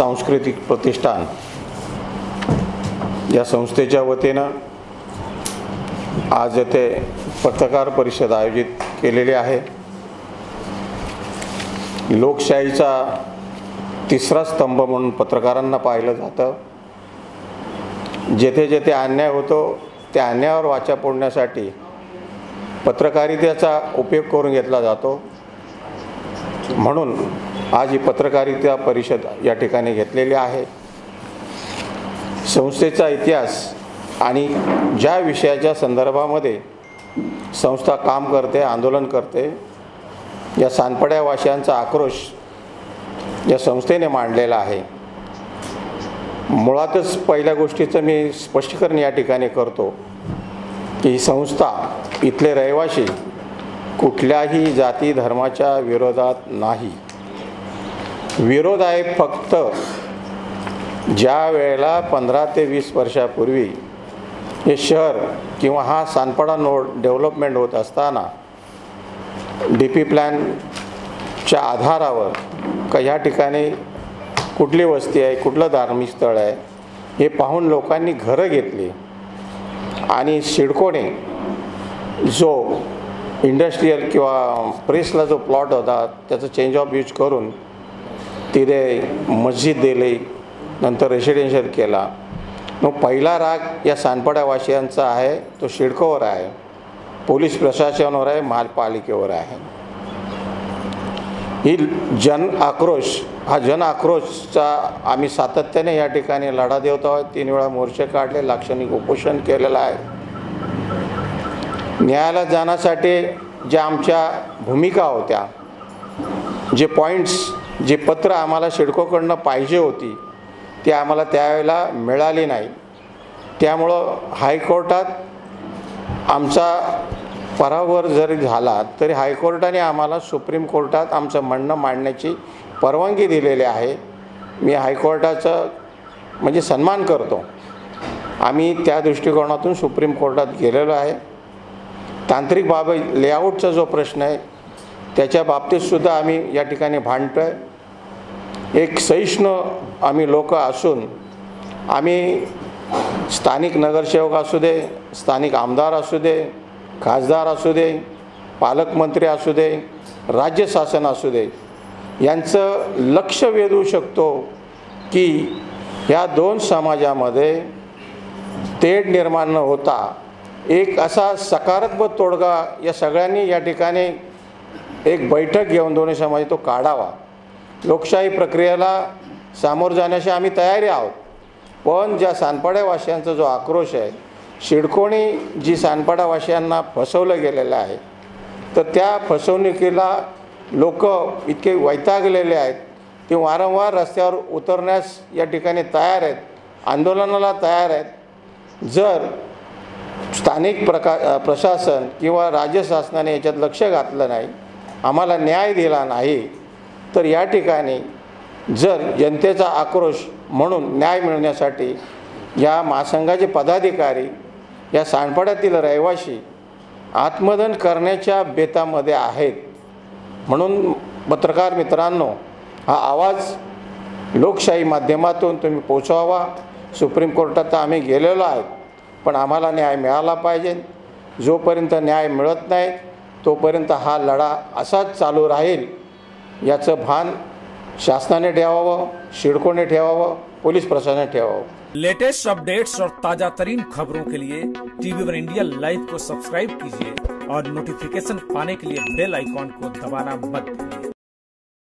सांस्कृतिक प्रतिष्ठान या संस्थेच्या वतीनं आज येथे पत्रकार परिषद आयोजित केलेली आहे। लोकशाहीचा तिसरा स्तंभ म्हणून पत्रकारांना पाहिलं जातं। जेथे जेथे अन्याय होतो त्या अन्यायावर वाचा फोडण्यासाठी पत्रकारितेचा उपयोग करून घेतला जातो। म्हणून आज ही पत्रकारिता परिषद या ठिकाणी घेतलेली आहे। संस्थेचा इतिहास आणि ज्या विषयाच्या संदर्भामध्ये संस्था काम करते, आंदोलन करते, या सानपाड्या वासियांचा आक्रोश या संस्थेने मांडलेला आहे। मुळातच पहिल्या गोष्टीचं मी स्पष्टीकरण या ठिकाणी करतो की ही संस्था, इथले रहिवासी कुठल्याही जाती धर्माच्या विरोधात नाही। विरोध आहे फक्त ज्या वेळेला 15 ते 20 वर्षापूर्वी हे शहर किंवा हा सानपाडा नोड डेव्हलपमेंट होत असताना DP प्लॅनच्या आधारावर का या ठिकाणी कुठली वस्ती आहे, कुठलं धार्मिक स्थळ आहे हे पाहून लोकांनी घरं घेतली आणि शिडकोणे जो इंडस्ट्रियल किंवा प्रेसला जो प्लॉट होता त्याचं चेंज ऑफ यूज करून तिथे मस्जिद दिली, नंतर रेसिडेन्शियल केला। मग पहिला राग या सानपाड्या वासियांचा आहे तो शिडकोवर आहे, पोलीस प्रशासनावर आहे, महापालिकेवर आहे। ही जन आक्रोश, हा जन आक्रोशचा आम्ही सातत्याने या ठिकाणी लढा देत आहोत। 3 वेळा मोर्चे काढले, लाक्षणिक उपोषण केलेलं आहे। न्यायालयात जाण्यासाठी ज्या आमच्या भूमिका होत्या, जे पॉईंट्स, जे पत्र आम्हाला शिडकोकडनं पाहिजे होती ते आम्हाला त्यावेळेला मिळाली नाही। त्यामुळं हायकोर्टात आमचा पराभव जरी झाला तरी हायकोर्टाने आम्हाला सुप्रीम कोर्टात आमचं म्हणणं मांडण्याची परवानगी दिलेली आहे। मी हायकोर्टाचं म्हणजे सन्मान करतो। आम्ही त्या दृष्टिकोनातून सुप्रीम कोर्टात गेलेलो आहे। तांत्रिक बाबत लेआउटचा जो प्रश्न आहे त्याच्या बाबतीतसुद्धा आम्ही या ठिकाणी भांडतो आहे। एक सहिष्णू आम्ही लोक असून आम्ही स्थानिक नगरसेवक असू दे, स्थानिक आमदार असू दे, खासदार असू दे, पालकमंत्री असू दे, राज्य शासन असू दे, यांचं लक्ष वेधू शकतो की या 2 समाजामध्ये तेढ निर्माण न होता एक असा सकारात्मक तोडगा या सगळ्यांनी या ठिकाणी एक बैठक घेऊन दोन्ही समाज तो काढावा। लोकशाही प्रक्रियेला सामोरं जाण्याची आम्ही तयारी आहोत। पण ज्या सानपाड्या वासियांचा जो आक्रोश आहे, शिडकोणी जी सानपाड्या वासियांना फसवलं गेलेलं आहे, तर त्या फसवणुकीला लोक इतके वैतागलेले आहेत ते वारंवार रस्त्यावर उतरण्यास या ठिकाणी तयार आहेत, आंदोलनाला तयार आहेत। जर स्थानिक प्रशासन किंवा राज्य शासनाने याच्यात लक्ष घातलं नाही, आम्हाला न्याय दिला नाही, तर या ठिकाणी जर जनतेचा आक्रोश म्हणून न्याय मिळण्यासाठी या महासंघाचे पदाधिकारी या सानपाड्यातील रहिवासी आत्मदहन करण्याच्या बेतामध्ये आहेत। म्हणून पत्रकार मित्रांनो, हा आवाज लोकशाही माध्यमातून तुम्ही पोचवावा। सुप्रीम कोर्टात आम्ही गेलेलो आहोत, पण आम्हाला न्याय मिळाला पाहिजे। जोपर्यंत न्याय मिळत नाही तोपर्यंत हा लढा असाच चालू राहील याचं भान शासनाने ठेवावं, शिडकोने ठेवावं, पोलीस प्रशासनाने ठेवावं। लेटेस्ट अपडेट्स और ताजा तरीन खबरों के लिए TV1 इंडिया लाइव को सब्सक्राइब कीजिए और नोटिफिकेशन पाने के लिए बेल आइकॉन को दबाना मत भूलिए।